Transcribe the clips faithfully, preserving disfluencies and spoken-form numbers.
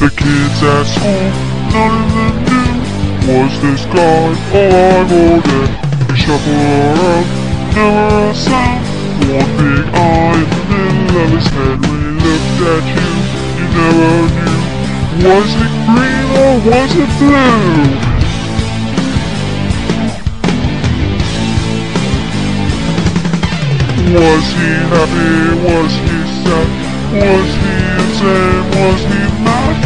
The kids at school, none of them knew, was this God alive or dead? We shuffle around, never a sound, one big eye in the middle of his head. We looked at you, you never knew, was it green or was it blue? Was he happy? Was he sad? Was he insane? Was he mad?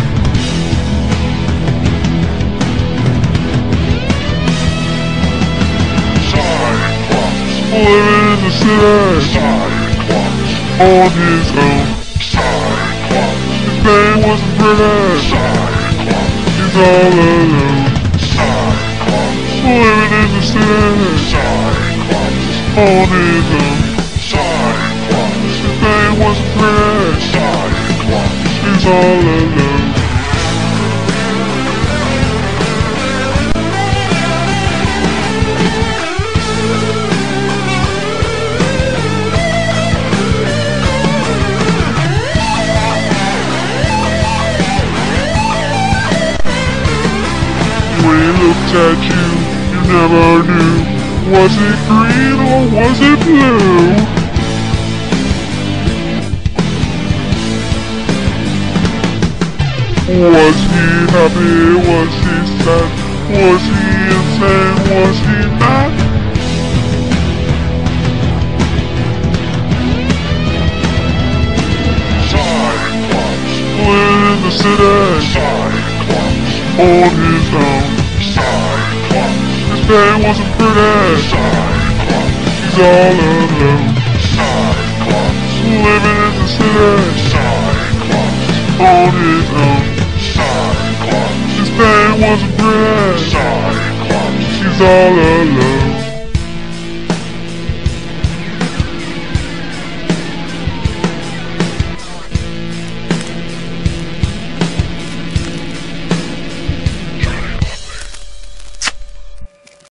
Cyclops, living in the city. Cyclops, on his own. Cyclops, his name wasn't pretty. Cyclops, he's all alone. Cyclops, living in the city. Cyclops, on his own. Cyclops, his name was Fred. Cyclops, he's all alone. We looked at you, you never knew. Was it green or was it blue? Was he happy? Was he sad? Was he insane? Was he mad? Cyclops, living in the city. Cyclops, on his own. Cyclops, his name wasn't pretty. Cyclops, he's all alone. Cyclops, living in the city. Cyclops, on his own. Cyclops, his name wasn't Fred. Cyclops, he's all alone.